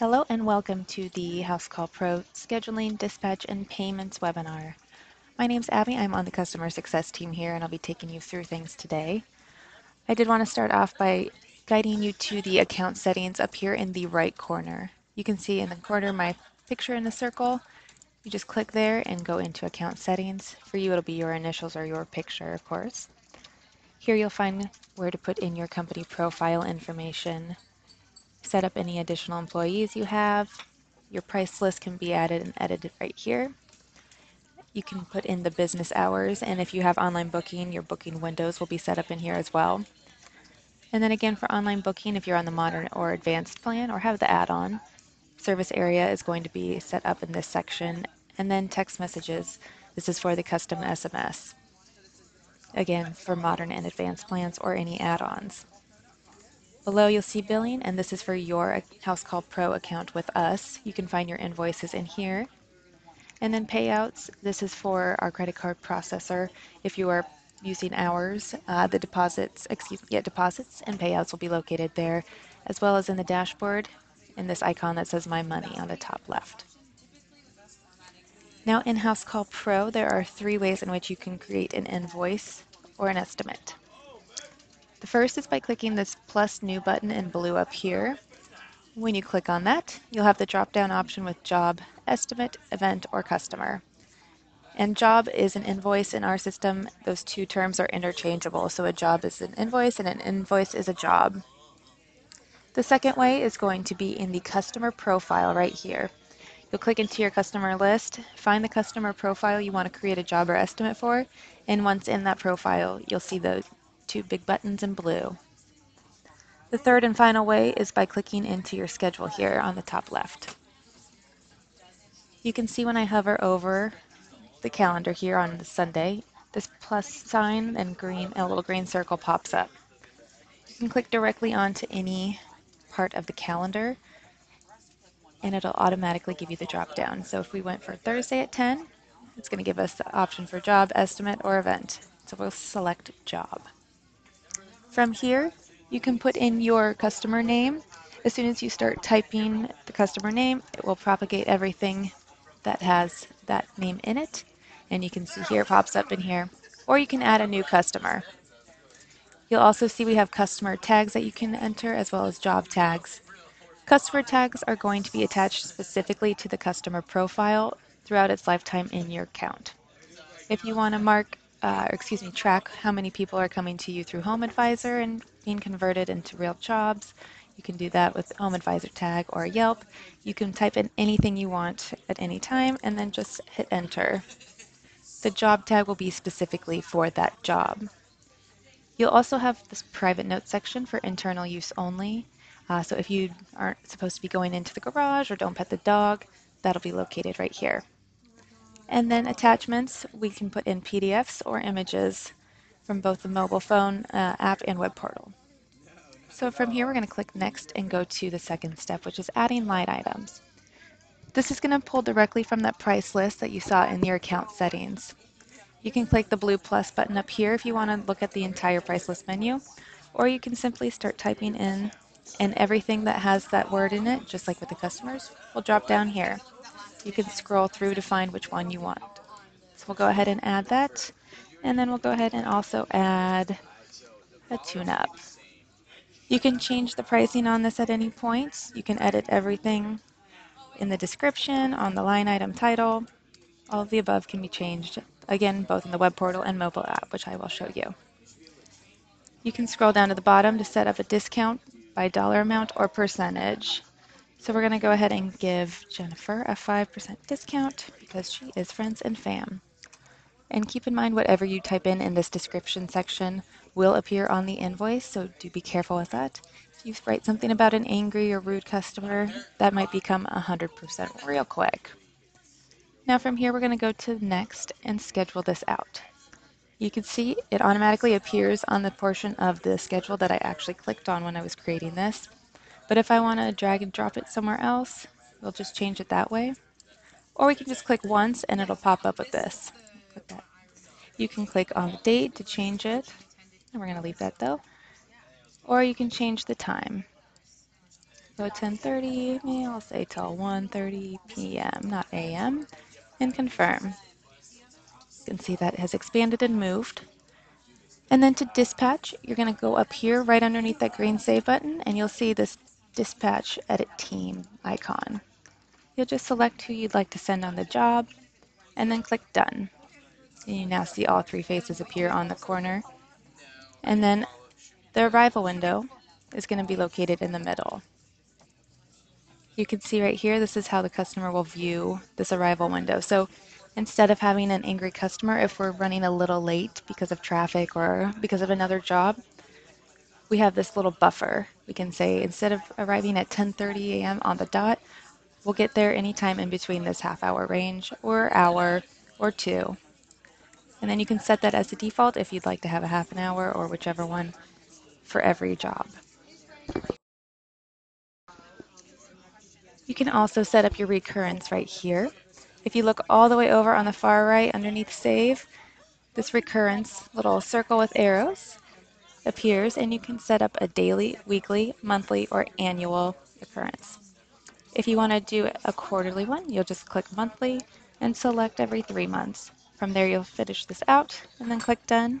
Hello and welcome to the Housecall Pro Scheduling, Dispatch, and Payments webinar. My name's Abby. I'm on the customer success team here, and I'll be taking you through things today. I did want to start off by guiding you to the account settings up here in the right corner. You can see in the corner my picture in the circle. You just click there and go into account settings. For you, it'll be your initials or your picture, of course. Here you'll find where to put in your company profile information, set up any additional employees you have. Your price list can be added and edited right here. You can put in the business hours, and if you have online booking, your booking windows will be set up in here as well. And then again, for online booking, if you're on the modern or advanced plan or have the add-on, service area is going to be set up in this section. And then text messages, this is for the custom SMS. Again, for modern and advanced plans or any add-ons. Below you'll see billing, and this is for your Housecall Pro account with us. You can find your invoices in here. And then payouts, this is for our credit card processor. If you are using ours, the deposits and payouts will be located there, as well as in the dashboard in this icon that says My Money on the top left. Now in Housecall Pro, there are three ways in which you can create an invoice or an estimate. The first is by clicking this plus new button in blue up here. When you click on that, you'll have the drop-down option with job, estimate, event, or customer. And job is an invoice in our system. Those two terms are interchangeable. So a job is an invoice and an invoice is a job. The second way is going to be in the customer profile right here. You'll click into your customer list, find the customer profile you want to create a job or estimate for, and once in that profile, you'll see those two big buttons in blue. The third and final way is by clicking into your schedule here on the top left. You can see when I hover over the calendar here on the Sunday, this plus sign and green, a little green circle pops up. You can click directly onto any part of the calendar and it'll automatically give you the drop down. So if we went for Thursday at 10, it's going to give us the option for job, estimate, or event. So we'll select job. From here, you can put in your customer name. As soon as you start typing the customer name, it will propagate everything that has that name in it. And you can see here, it pops up in here. Or you can add a new customer. You'll also see we have customer tags that you can enter, as well as job tags. Customer tags are going to be attached specifically to the customer profile throughout its lifetime in your account. If you want to track how many people are coming to you through Home Advisor and being converted into real jobs, you can do that with Home Advisor tag or Yelp. You can type in anything you want at any time and then just hit enter. The job tag will be specifically for that job. You'll also have this private note section for internal use only. So if you aren't supposed to be going into the garage or don't pet the dog, that'll be located right here. And then attachments, we can put in PDFs or images from both the mobile phone app and web portal. So from here, we're going to click next and go to the second step, which is adding line items. This is going to pull directly from that price list that you saw in your account settings. You can click the blue plus button up here if you want to look at the entire price list menu, or you can simply start typing in, and everything that has that word in it, just like with the customers, will drop down here. You can scroll through to find which one you want. So we'll go ahead and add that, and then we'll go ahead and also add a tune-up. You can change the pricing on this at any point. You can edit everything in the description, on the line item title. All of the above can be changed, again, both in the web portal and mobile app, which I will show you. You can scroll down to the bottom to set up a discount by dollar amount or percentage. So we're going to go ahead and give Jennifer a 5% discount because she is friends and fam. And keep in mind, whatever you type in this description section will appear on the invoice, so do be careful with that. If you write something about an angry or rude customer, that might become 100% real quick. Now from here, we're going to go to next and schedule this out. You can see it automatically appears on the portion of the schedule that I actually clicked on when I was creating this. But if I want to drag and drop it somewhere else, we'll just change it that way. Or we can just click once and it'll pop up with this. Click that. You can click on the date to change it. And we're going to leave that though. Or you can change the time. So 10:30, maybe I'll say till 1:30 p.m., not a.m., and confirm. You can see that it has expanded and moved. And then to dispatch, you're going to go up here right underneath that green save button, and you'll see this dispatch edit team icon. You'll just select who you'd like to send on the job and then click done. And you now see all three faces appear on the corner. And then the arrival window is going to be located in the middle. You can see right here, this is how the customer will view this arrival window. So instead of having an angry customer, if we're running a little late because of traffic or because of another job, we have this little buffer. We can say, instead of arriving at 10:30 a.m. on the dot, we'll get there anytime in between this half-hour range, or hour, or two. And then you can set that as the default if you'd like to have a half an hour or whichever one for every job. You can also set up your recurrence right here. If you look all the way over on the far right underneath Save, this recurrence little circle with arrows appears, and you can set up a daily, weekly, monthly, or annual recurrence. If you want to do a quarterly one, you'll just click monthly and select every 3 months. From there, you'll finish this out and then click done,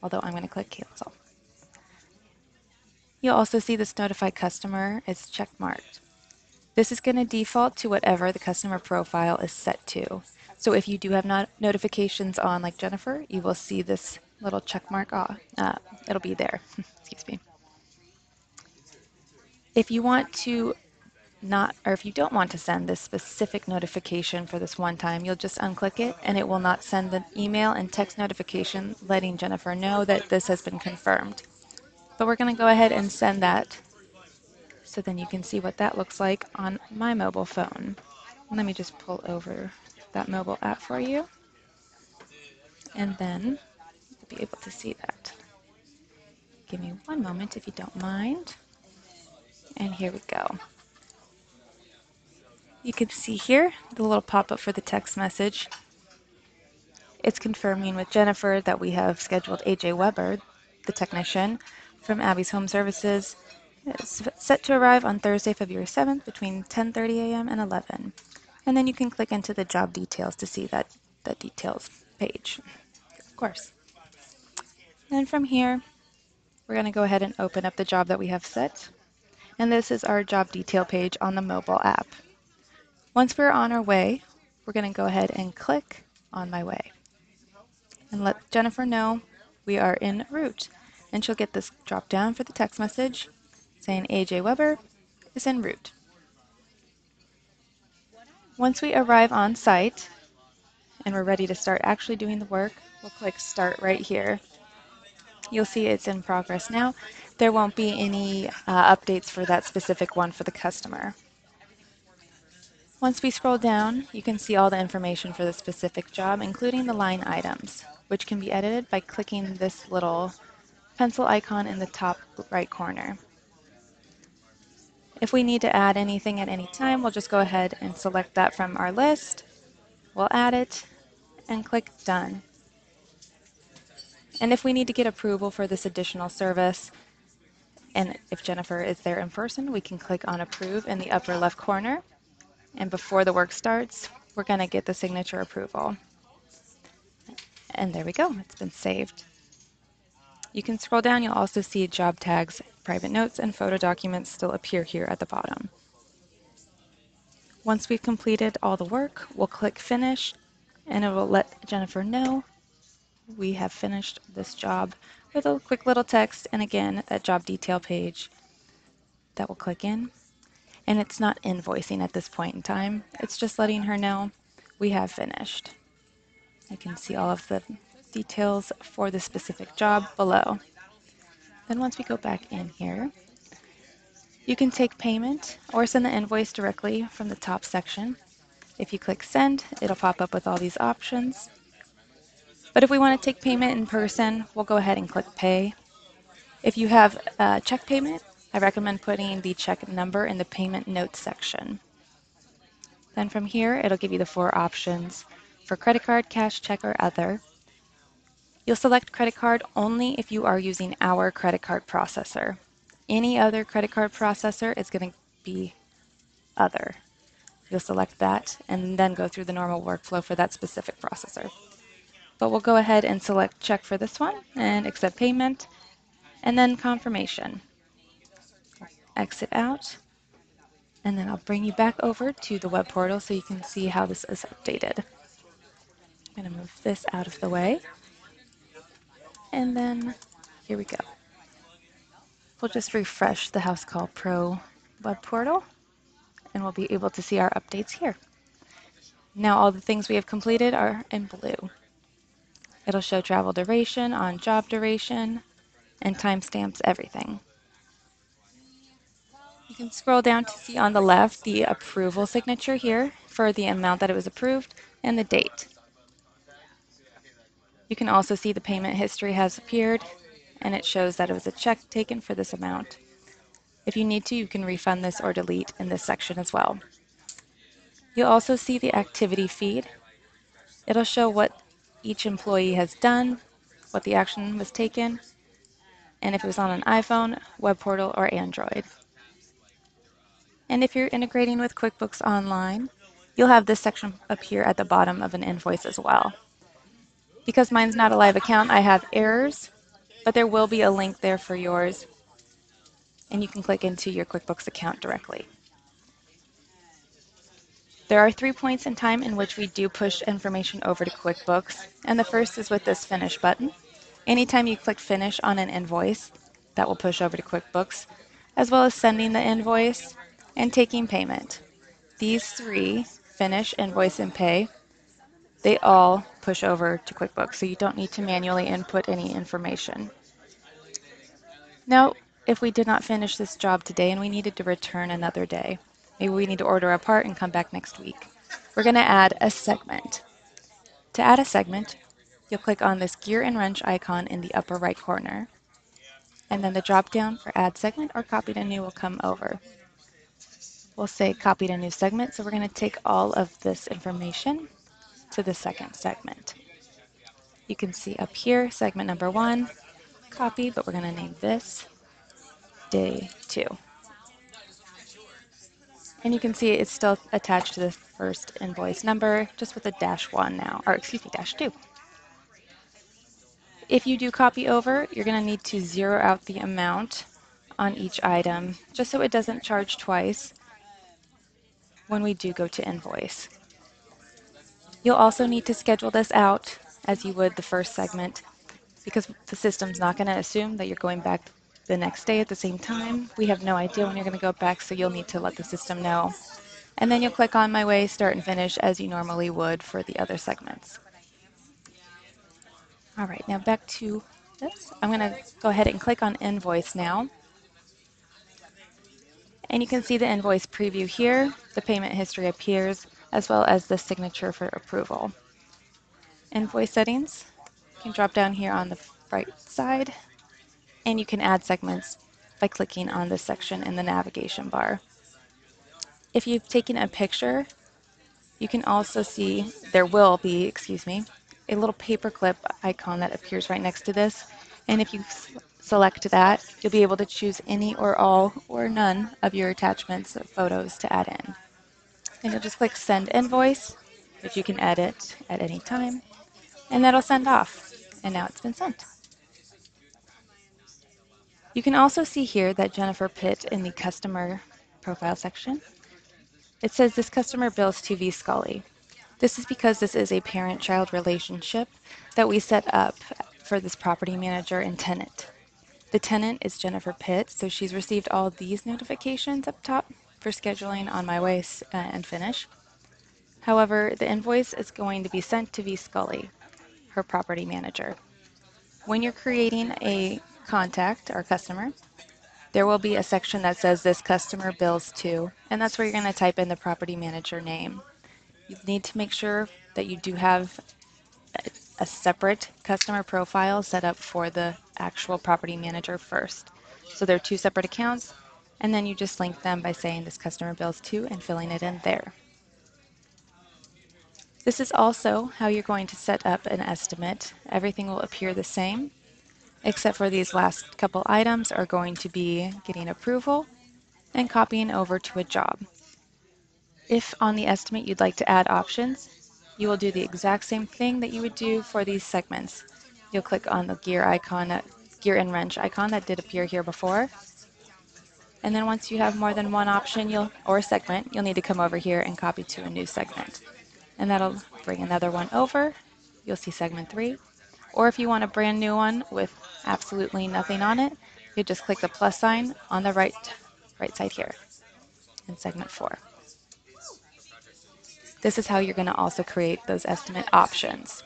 although I'm going to click cancel. You'll also see this notify customer is checkmarked. This is going to default to whatever the customer profile is set to. So if you do have notifications on, like Jennifer, you will see this little checkmark. It'll be there. Excuse me. If you want to if you don't want to send this specific notification for this one time, you'll just unclick it and it will not send the email and text notification letting Jennifer know that this has been confirmed. But we're going to go ahead and send that, so then you can see what that looks like on my mobile phone. Let me just pull over that mobile app for you, and then you'll be able to see that. Give me one moment if you don't mind. And here we go. You can see here the little pop-up for the text message. It's confirming with Jennifer that we have scheduled AJ Weber, the technician from Abby's Home Services. It's set to arrive on Thursday, February 7th between 10:30 a.m. and 11. And then you can click into the job details to see that details page, of course. And from here, we're going to go ahead and open up the job that we have set. And this is our job detail page on the mobile app. Once we're on our way, we're going to go ahead and click on my way and let Jennifer know we are en route, and she'll get this drop down for the text message saying AJ Weber is en route. Once we arrive on site and we're ready to start actually doing the work, we'll click start right here. You'll see it's in progress now. There won't be any updates for that specific one for the customer. Once we scroll down, you can see all the information for the specific job, including the line items, which can be edited by clicking this little pencil icon in the top right corner. If we need to add anything at any time, we'll just go ahead and select that from our list. We'll add it and click Done. And if we need to get approval for this additional service, and if Jennifer is there in person, we can click on Approve in the upper left corner. And before the work starts, we're going to get the signature approval. And there we go. It's been saved. You can scroll down. You'll also see job tags, private notes, and photo documents still appear here at the bottom. Once we've completed all the work, we'll click Finish, and it will let Jennifer know we have finished this job with a quick little text, and again, that job detail page that we'll click in. And it's not invoicing at this point in time. It's just letting her know we have finished. You can see all of the details for the specific job below. Then once we go back in here, you can take payment or send the invoice directly from the top section. If you click send, it'll pop up with all these options. But if we want to take payment in person, we'll go ahead and click pay. If you have a check payment, I recommend putting the check number in the payment notes section. Then from here, it'll give you the 4 options for credit card, cash, check, or other. You'll select credit card only if you are using our credit card processor. Any other credit card processor is going to be other. You'll select that and then go through the normal workflow for that specific processor. But we'll go ahead and select check for this one and accept payment and then confirmation. Exit out. And then I'll bring you back over to the web portal so you can see how this is updated. I'm going to move this out of the way. And then here we go. We'll just refresh the Housecall Pro web portal and we'll be able to see our updates here. Now all the things we have completed are in blue. It'll show travel duration, on-job duration, and timestamps everything. You can scroll down to see on the left the approval signature here for the amount that it was approved and the date. You can also see the payment history has appeared and it shows that it was a check taken for this amount. If you need to, you can refund this or delete in this section as well. You'll also see the activity feed. It'll show what each employee has done, what the action was taken, and if it was on an iPhone, web portal, or Android. And if you're integrating with QuickBooks Online, you'll have this section appear at the bottom of an invoice as well. Because mine's not a live account, I have errors, but there will be a link there for yours, and you can click into your QuickBooks account directly. There are 3 points in time in which we do push information over to QuickBooks, and the first is with this Finish button. Anytime you click Finish on an invoice, that will push over to QuickBooks, as well as sending the invoice and taking payment. These three, Finish, Invoice, and Pay, they all push over to QuickBooks, so you don't need to manually input any information. Now, if we did not finish this job today and we needed to return another day, maybe we need to order a part and come back next week. We're going to add a segment. To add a segment, you'll click on this gear and wrench icon in the upper right corner. And then the drop-down for Add Segment or Copy to New will come over. We'll say Copy to New Segment, so we're going to take all of this information to the second segment. You can see up here, segment number 1, copy, but we're going to name this Day 2. And you can see it's still attached to the first invoice number, just with a -1 now, or excuse me, -2. If you do copy over, you're going to need to zero out the amount on each item, just so it doesn't charge twice when we do go to invoice. You'll also need to schedule this out as you would the first segment, because the system's not going to assume that you're going back the next day at the same time. We have no idea when you're going to go back, so you'll need to let the system know. And then you'll click on My Way, Start and Finish as you normally would for the other segments. All right, now back to this. I'm going to go ahead and click on Invoice now. And you can see the invoice preview here. The payment history appears, as well as the signature for approval. Invoice settings, you can drop down here on the right side. And you can add segments by clicking on this section in the navigation bar. If you've taken a picture, you can also see there will be, a little paperclip icon that appears right next to this. And if you select that, you'll be able to choose any or all or none of your attachments of photos to add in. And you'll just click Send Invoice, which you can edit at any time, and that'll send off. And now it's been sent. You can also see here that Jennifer Pitt in the customer profile section, it says this customer bills to V. Scully. This is because this is a parent-child relationship that we set up for this property manager and tenant. The tenant is Jennifer Pitt, so she's received all these notifications up top for scheduling on My Way and Finish. However, the invoice is going to be sent to V. Scully, her property manager. When you're creating a contact or customer, there will be a section that says this customer bills to, and that's where you're going to type in the property manager name. You need to make sure that you do have a separate customer profile set up for the actual property manager first. So there are 2 separate accounts, and then you just link them by saying this customer bills to and filling it in there. This is also how you're going to set up an estimate. Everything will appear the same, except for these last couple items are going to be getting approval and copying over to a job. If on the estimate you'd like to add options, you will do the exact same thing that you would do for these segments. You'll click on the gear icon, gear and wrench icon that did appear here before. And then once you have more than one option or segment, you'll need to come over here and copy to a new segment. And that'll bring another one over. You'll see segment 3. Or if you want a brand new one with absolutely nothing on it, you just click the plus sign on the right side here in segment 4. This is how you're going to also create those estimate options.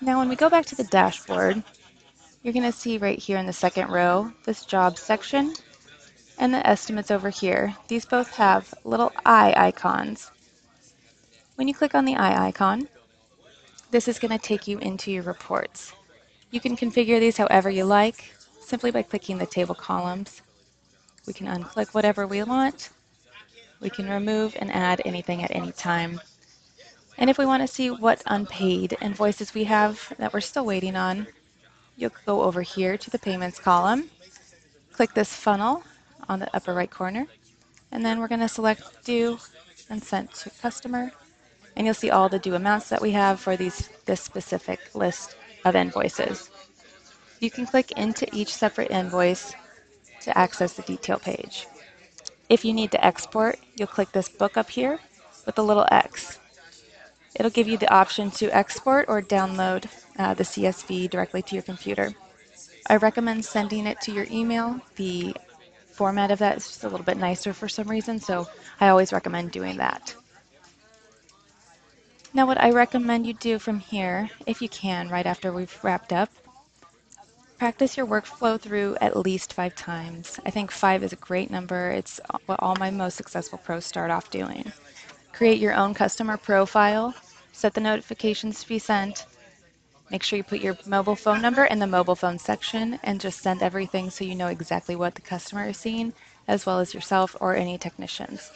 Now when we go back to the dashboard, you're going to see right here in the second row, this job section and the estimates over here. These both have little eye icons. When you click on the eye icon, this is going to take you into your reports. You can configure these however you like, simply by clicking the table columns. We can unclick whatever we want. We can remove and add anything at any time. And if we want to see what unpaid invoices we have that we're still waiting on, you'll go over here to the payments column, click this funnel on the upper right corner, and then we're going to select due and sent to customer, and you'll see all the due amounts that we have for this specific list of invoices. You can click into each separate invoice to access the detail page. If you need to export, you'll click this book up here with the little X. It'll give you the option to export or download the CSV directly to your computer. I recommend sending it to your email. The format of that is just a little bit nicer for some reason, so I always recommend doing that. Now what I recommend you do from here, if you can, right after we've wrapped up, practice your workflow through at least 5 times. I think 5 is a great number. It's what all my most successful pros start off doing. Create your own customer profile, set the notifications to be sent, make sure you put your mobile phone number in the mobile phone section, and just send everything so you know exactly what the customer is seeing, as well as yourself or any technicians.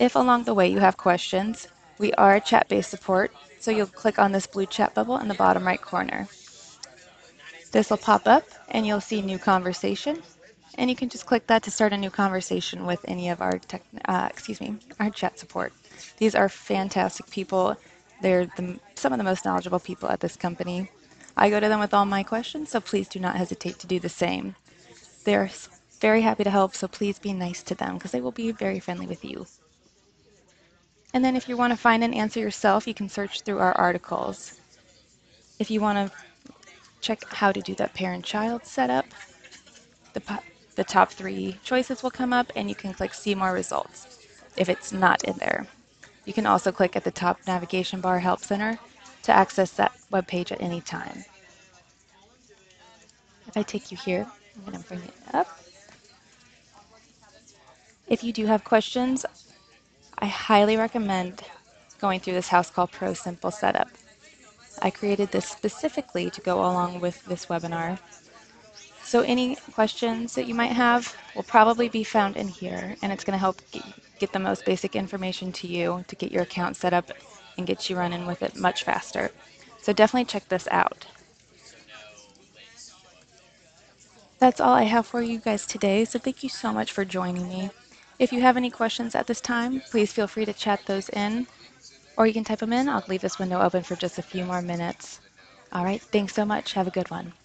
If along the way you have questions, we are a chat-based support, so you'll click on this blue chat bubble in the bottom right corner. This will pop up and you'll see new conversation, and you can just click that to start a new conversation with any of our our chat support. These are fantastic people. They're some of the most knowledgeable people at this company. I go to them with all my questions, so please do not hesitate to do the same. They're very happy to help, so please be nice to them because they will be very friendly with you. And then if you want to find an answer yourself, you can search through our articles. If you want to check how to do that parent-child setup, the top 3 choices will come up, and you can click see more results if it's not in there. You can also click at the top navigation bar help center to access that web page at any time. If I take you here, I'm going to bring it up. If you do have questions, I highly recommend going through this Housecall Pro simple setup. I created this specifically to go along with this webinar. So any questions that you might have will probably be found in here, and it's going to help get the most basic information to you to get your account set up and get you running with it much faster. So definitely check this out. That's all I have for you guys today, so thank you so much for joining me. If you have any questions at this time, please feel free to chat those in, or you can type them in. I'll leave this window open for just a few more minutes. All right, thanks so much. Have a good one.